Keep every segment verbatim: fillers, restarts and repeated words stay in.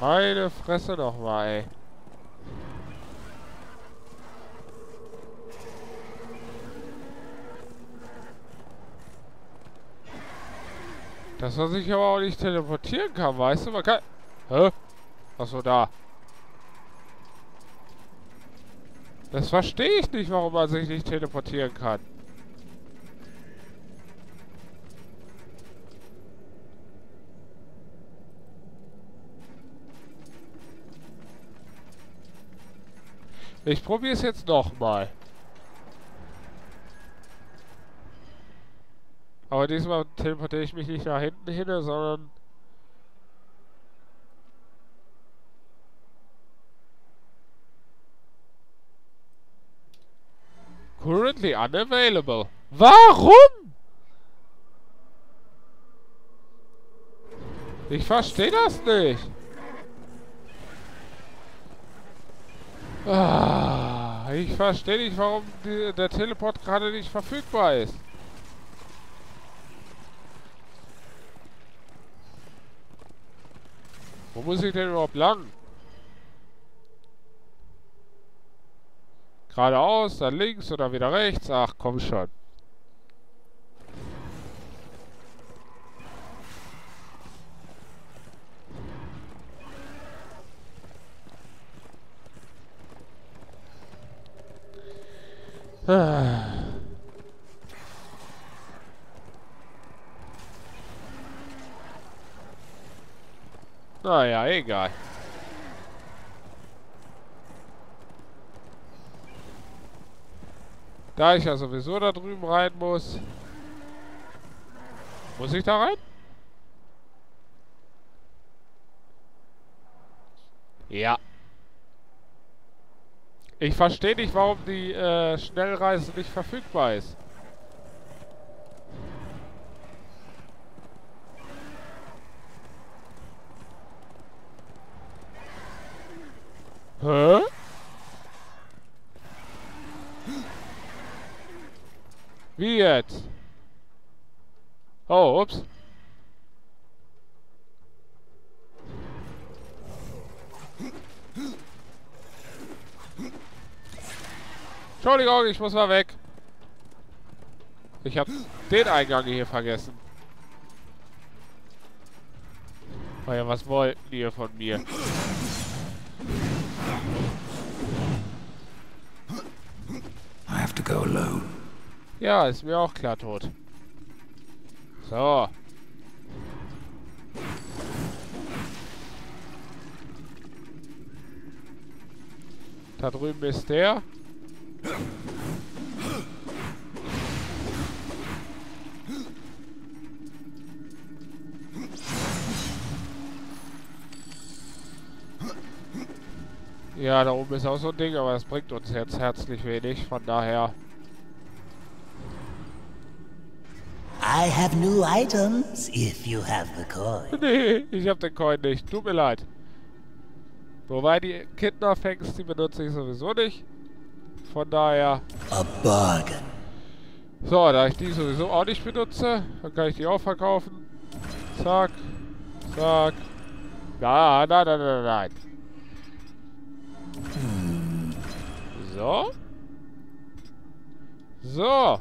Meine Fresse doch mal, ey. Dass er sich aber auch nicht teleportieren kann, weißt du? Man kann... Hä? Achso, da. Das verstehe ich nicht, warum man sich nicht teleportieren kann. Ich probiere es jetzt nochmal. Aber diesmal teleportiere ich mich nicht nach hinten hin, sondern... Currently unavailable. Warum? Ich verstehe das nicht. Ah, ich verstehe nicht, warum die, der Teleport gerade nicht verfügbar ist. Wo muss ich denn überhaupt lang? Geradeaus, dann links oder wieder rechts? Ach, komm schon. Ah. Naja, egal. Da ich ja sowieso da drüben rein muss. Muss ich da rein? Ja. Ich verstehe nicht, warum die äh, Schnellreise nicht verfügbar ist. Hä? Wie jetzt? Oh, ups. Entschuldigung, ich muss mal weg. Ich habe den Eingang hier vergessen. Oh ja, was wollten die von mir? I have to go alone. Ja, ist mir auch klar, Tod. So. Da drüben ist der. Ja, da oben ist auch so ein Ding, aber das bringt uns jetzt herzlich wenig, von daher. I have new items if you have the coin. Nee, ich hab den Coin nicht, tut mir leid. Wobei die Kidnap-Fangs, die benutze ich sowieso nicht. Von daher. A bargain. So, da ich die sowieso auch nicht benutze, dann kann ich die auch verkaufen. Zack. Zack. Nein, nein, nein, nein, nein. Hm. So. So.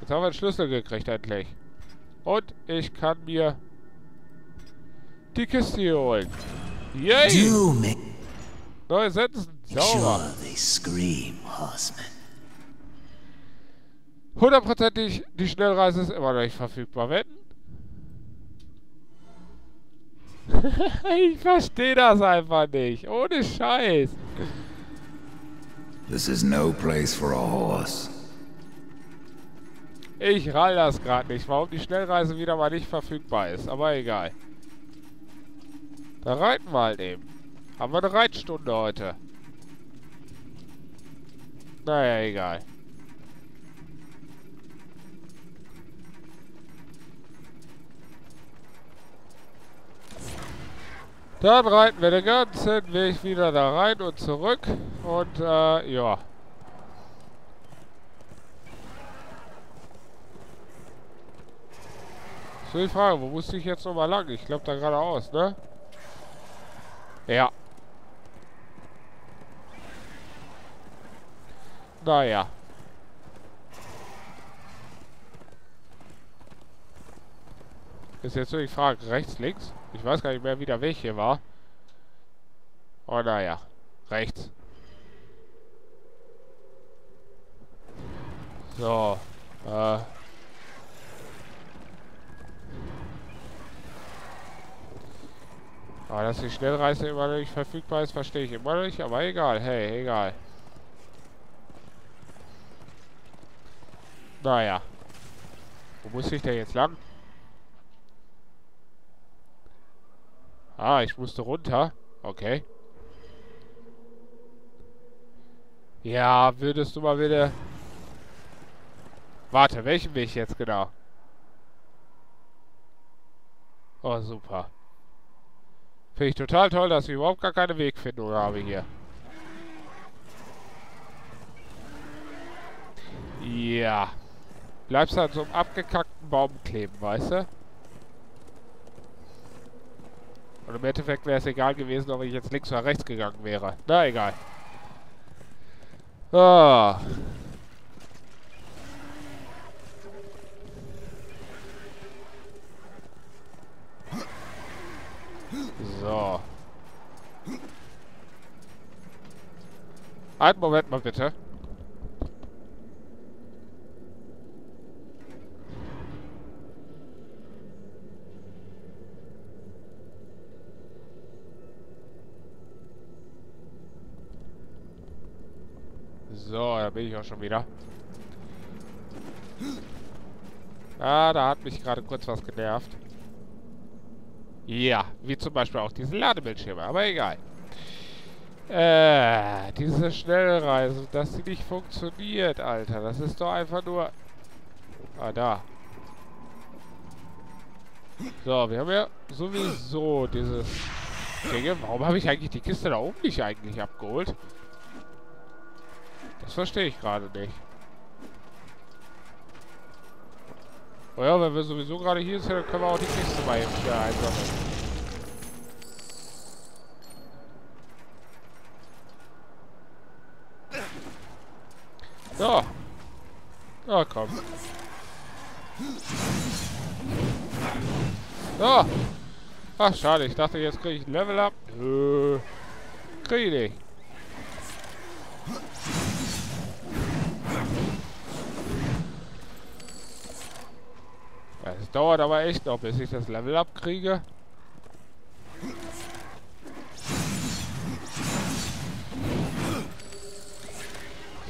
Jetzt haben wir einen Schlüssel gekriegt, endlich. Und ich kann mir die Kiste hier holen. Yay! Neue Sensen, sauber. Hundertprozentig, die Schnellreise ist immer noch nicht verfügbar, wenn? Ich verstehe das einfach nicht. Ohne Scheiß. This is no place for a horse. Ich rall das gerade nicht, warum die Schnellreise wieder mal nicht verfügbar ist. Aber egal. Da reiten wir halt eben. Haben wir eine Reitstunde heute. Naja, egal. Dann reiten wir den ganzen Weg wieder da rein und zurück. Und, äh, ja. Ich will fragen, wo musste ich jetzt nochmal lang? Ich glaube da geradeaus, ne? Ja. Naja. Ist jetzt so, ich frage, rechts, links? Ich weiß gar nicht mehr, wie der Weg hier war. Oh, naja. Rechts. So. Äh. Aber dass die Schnellreise immer noch nicht verfügbar ist, verstehe ich immer noch nicht, aber egal, hey, egal. Naja. Wo muss ich denn jetzt lang? Ah, ich musste runter. Okay. Ja, würdest du mal wieder... Warte, welchen Weg jetzt genau? Oh, super. Finde ich total toll, dass wir überhaupt gar keine Wegfindung haben hier. Ja. Bleibst du an so einem abgekackten Baum kleben, weißt du? Und im Endeffekt wäre es egal gewesen, ob ich jetzt links oder rechts gegangen wäre. Na, egal. Ah. So. Einen Moment mal bitte. So, da bin ich auch schon wieder. Ah, da hat mich gerade kurz was genervt. Ja, wie zum Beispiel auch diesen Ladebildschirm, aber egal. Äh, diese Schnellreise, dass sie nicht funktioniert, Alter. Das ist doch einfach nur... Ah, da. So, wir haben ja sowieso dieses... Ding. Warum habe ich eigentlich die Kiste da oben nicht eigentlich abgeholt? Das verstehe ich gerade nicht. Oh ja, wenn wir sowieso gerade hier sind, dann können wir auch die Kiste mal eben schwer einsammeln. So. Ja, komm. So. Ach, schade. Ich dachte, jetzt kriege ich ein Level up. Nö. Kriege ich. Es dauert aber echt noch, bis ich das Level abkriege.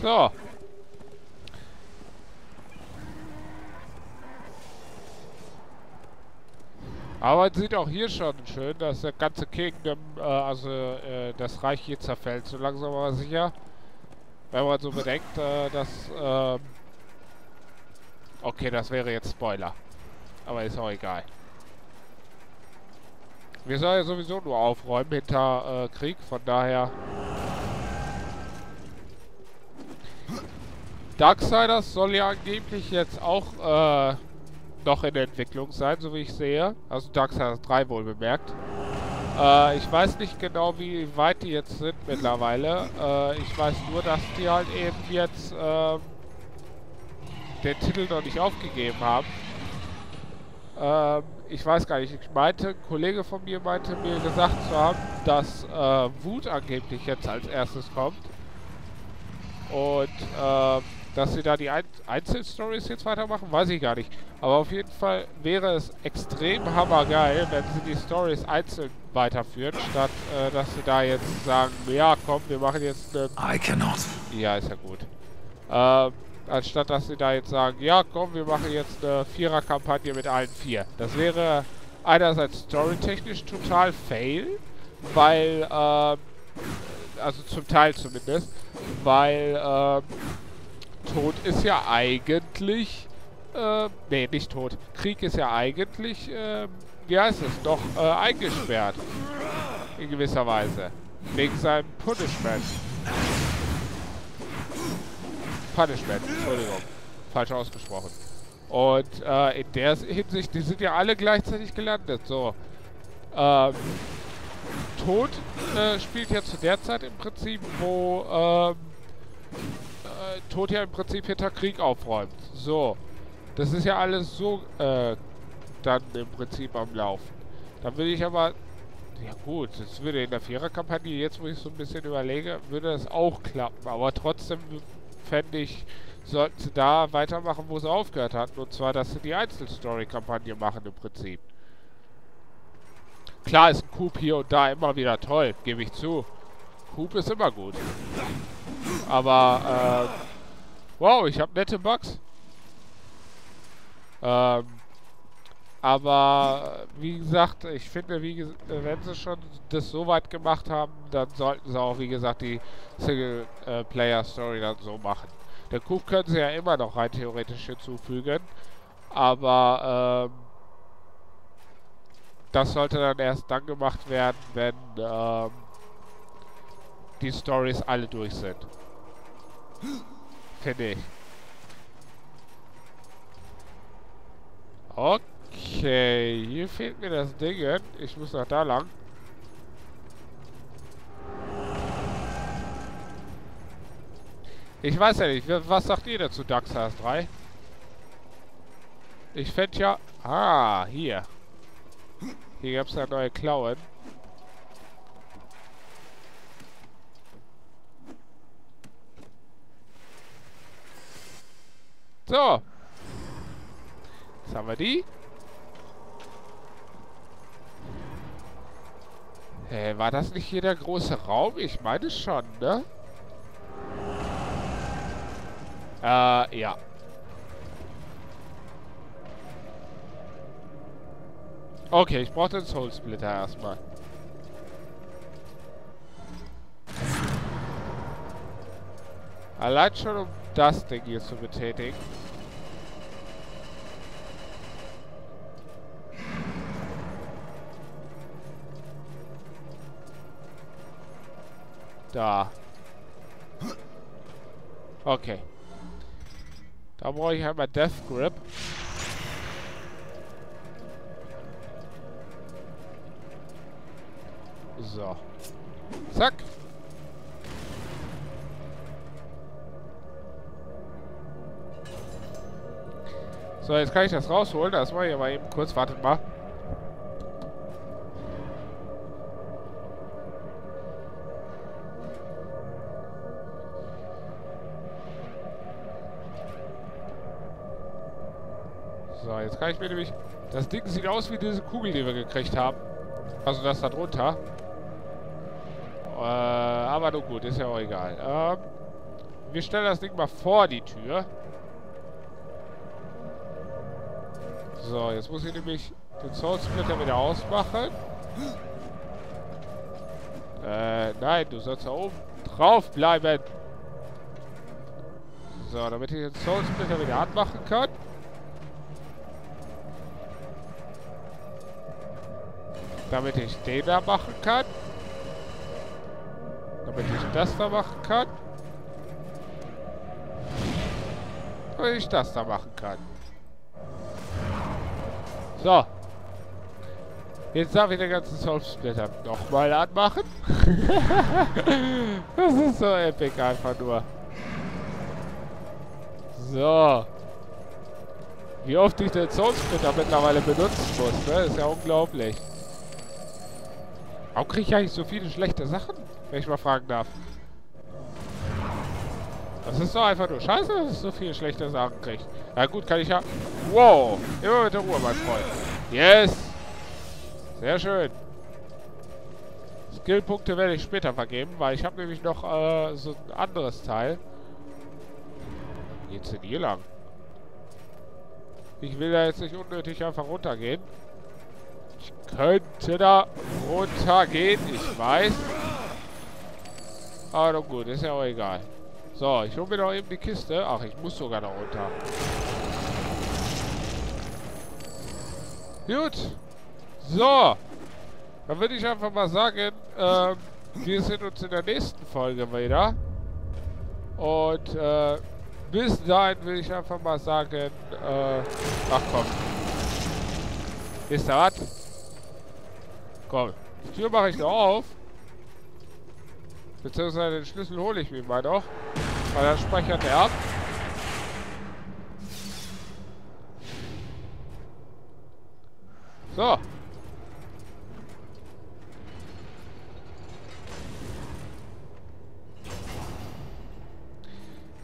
So. Aber man sieht auch hier schon schön, dass der ganze Kingdom, äh, also äh, das Reich hier zerfällt, so langsam aber sicher. Wenn man so bedenkt, äh, dass... Äh okay, das wäre jetzt Spoiler. Aber ist auch egal. Wir sollen ja sowieso nur aufräumen hinter äh, Krieg, von daher... Darksiders soll ja angeblich jetzt auch äh, noch in Entwicklung sein, so wie ich sehe. Also Darksiders drei wohl bemerkt. Äh, ich weiß nicht genau, wie weit die jetzt sind mittlerweile. Äh, ich weiß nur, dass die halt eben jetzt äh, den Titel noch nicht aufgegeben haben. Ich weiß gar nicht, ich meinte, ein Kollege von mir meinte mir gesagt zu haben, dass äh, Wut angeblich jetzt als erstes kommt. Und äh, dass sie da die Ein Einzelstories jetzt weitermachen, weiß ich gar nicht. Aber auf jeden Fall wäre es extrem hammergeil, wenn sie die Stories einzeln weiterführen, statt äh, dass sie da jetzt sagen, ja komm, wir machen jetzt eine... I cannot. Ja, ist ja gut. Ähm... Anstatt dass sie da jetzt sagen, ja komm, wir machen jetzt eine Vierer-Kampagne mit allen vier. Das wäre einerseits storytechnisch total fail, weil, ähm, also zum Teil zumindest, weil, ähm, Tod ist ja eigentlich, äh, nee, nicht Tod. Krieg ist ja eigentlich, äh, wie heißt es, doch äh, eingesperrt. In gewisser Weise. Wegen seinem Punishment. Punishment, Entschuldigung. Falsch ausgesprochen. Und äh, in der Hinsicht, die sind ja alle gleichzeitig gelandet. So. Ähm, Tod äh, spielt ja zu der Zeit im Prinzip, wo ähm, äh, Tod ja im Prinzip hinter Krieg aufräumt. So. Das ist ja alles so äh, dann im Prinzip am Laufen. Dann würde ich aber... Ja gut, das würde in der Viererkampagne, jetzt wo ich so ein bisschen überlege, würde das auch klappen. Aber trotzdem fände ich, sollten sie da weitermachen, wo sie aufgehört hatten. Und zwar, dass sie die Einzelstory-Kampagne machen im Prinzip. Klar ist ein Coup hier und da immer wieder toll, gebe ich zu. Coup ist immer gut. Aber, ähm... wow, ich habe nette Bugs. Ähm... Aber wie gesagt, ich finde, wie ge wenn sie schon das so weit gemacht haben, dann sollten sie auch, wie gesagt, die Single-Player-Story dann so machen. Den Coup können sie ja immer noch rein theoretisch hinzufügen, aber ähm, das sollte dann erst dann gemacht werden, wenn ähm, die Stories alle durch sind. Finde ich. Okay. Okay, hier fehlt mir das Ding. Ich muss noch da lang. Ich weiß ja nicht, was sagt ihr dazu, Darksiders drei? Ich fände ja... Ah, hier. Hier gab es ja neue Klauen. So. Jetzt haben wir die. Hey, war das nicht hier der große Raum? Ich meine schon, ne? Äh, ja. Okay, ich brauche den Soulsplitter erstmal. Allein schon, um das Ding hier zu betätigen. Da. Okay. Da brauche ich einmal Death Grip. So. Zack. So, jetzt kann ich das rausholen. Das mache ich aber eben kurz. Wartet mal. So, jetzt kann ich mir nämlich... Das Ding sieht aus wie diese Kugel, die wir gekriegt haben. Also das da drunter. Äh, aber nun gut, ist ja auch egal. Ähm, wir stellen das Ding mal vor die Tür. So, jetzt muss ich nämlich den Soulsplitter wieder ausmachen. Äh, nein, du sollst da oben drauf bleiben. So, damit ich den Soulsplitter wieder anmachen kann. Damit ich den da machen kann. Damit ich das da machen kann. Damit ich das da machen kann. So. Jetzt darf ich den ganzen Soulsplitter nochmal anmachen. Das ist so epic einfach nur. So. Wie oft ich den Soulsplitter mittlerweile benutzen muss, ne? Ist ja unglaublich. Warum kriege ich eigentlich so viele schlechte Sachen, wenn ich mal fragen darf? Das ist doch einfach nur scheiße, dass ich so viele schlechte Sachen kriege. Na gut, kann ich ja... Wow! Immer mit der Ruhe, mein Freund. Yes! Sehr schön. Skillpunkte werde ich später vergeben, weil ich habe nämlich noch äh, so ein anderes Teil. Wo geht's denn hier lang? Ich will da jetzt nicht unnötig einfach runtergehen. Ich könnte da runtergehen, ich weiß. Aber doch gut, ist ja auch egal. So, ich hole mir doch eben die Kiste. Ach, ich muss sogar da runter. Gut. So. Dann würde ich einfach mal sagen, ähm, wir sehen uns in der nächsten Folge wieder. Und, äh, bis dahin will ich einfach mal sagen, äh, ach komm. Wisst ihr was? Komm, die Tür mache ich noch auf. Beziehungsweise den Schlüssel hole ich mir mal noch. Weil dann speichert er ab. So.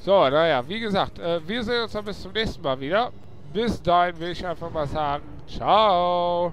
So, naja, wie gesagt, äh, wir sehen uns dann bis zum nächsten Mal wieder. Bis dahin will ich einfach mal sagen, ciao.